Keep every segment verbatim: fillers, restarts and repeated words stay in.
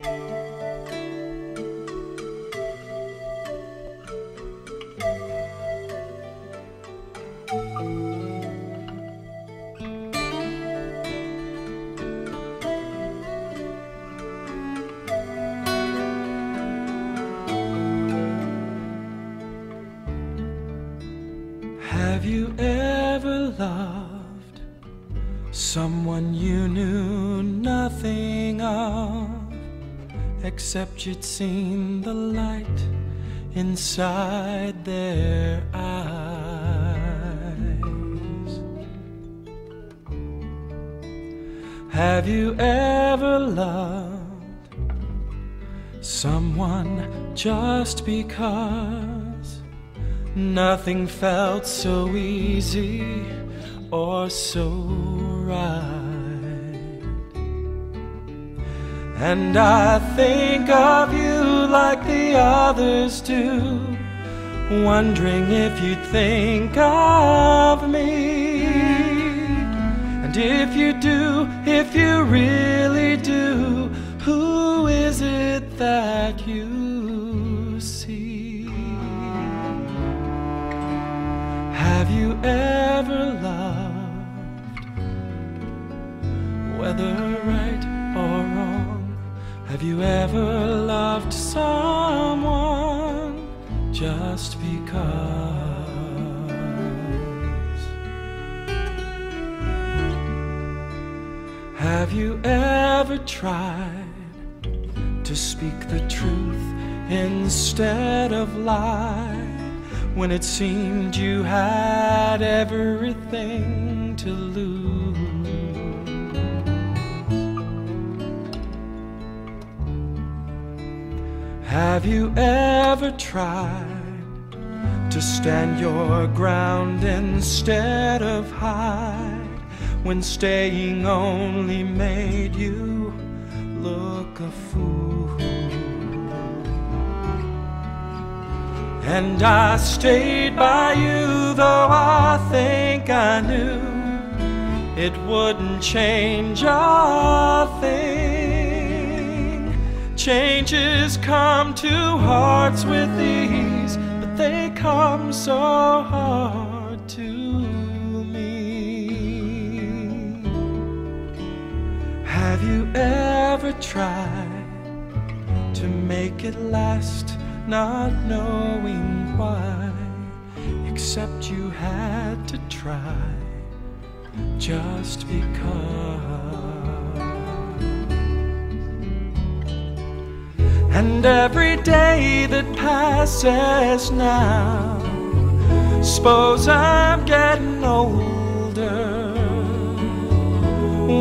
Have you ever loved someone you knew nothing of, except you'd seen the light inside their eyes? Have you ever loved someone just because nothing felt so easy or so right? And I think of you like the others do, wondering if you'd think of me. And if you do, if you really do, who is it that you see? Have you ever loved, whether right or wrong? Have you ever loved someone just because? Have you ever tried to speak the truth instead of lies, when it seemed you had everything to lose? Have you ever tried to stand your ground instead of hide, when staying only made you look a fool? And I stayed by you, though I think I knew it wouldn't change a thing. Changes come to hearts with ease, but they come so hard to me. Have you ever tried to make it last, not knowing why, except you had to try just because? And every day that passes now, suppose I'm getting older,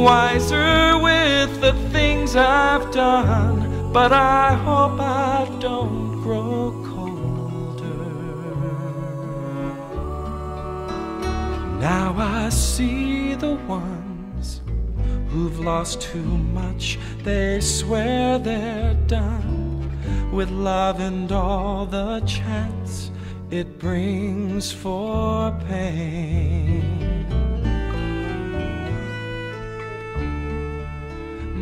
wiser with the things I've done, but I hope I don't grow colder. Now I see the ones who've lost too much, they swear they're done with love and all the chance it brings for pain.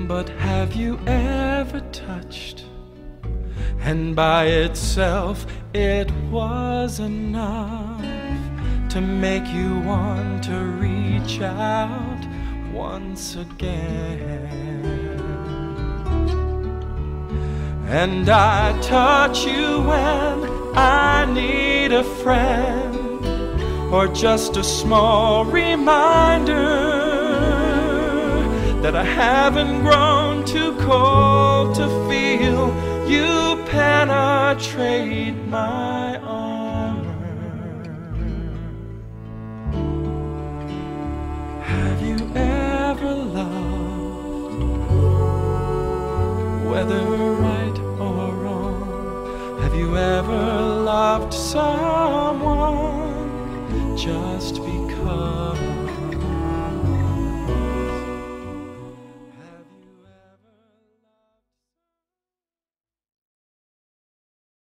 But have you ever touched, and by itself it was enough to make you want to reach out once again? And I touch you when I need a friend, or just a small reminder that I haven't grown too cold to feel. You penetrate my armor. Have you ever loved, whether right or wrong? Have you ever loved someone just because?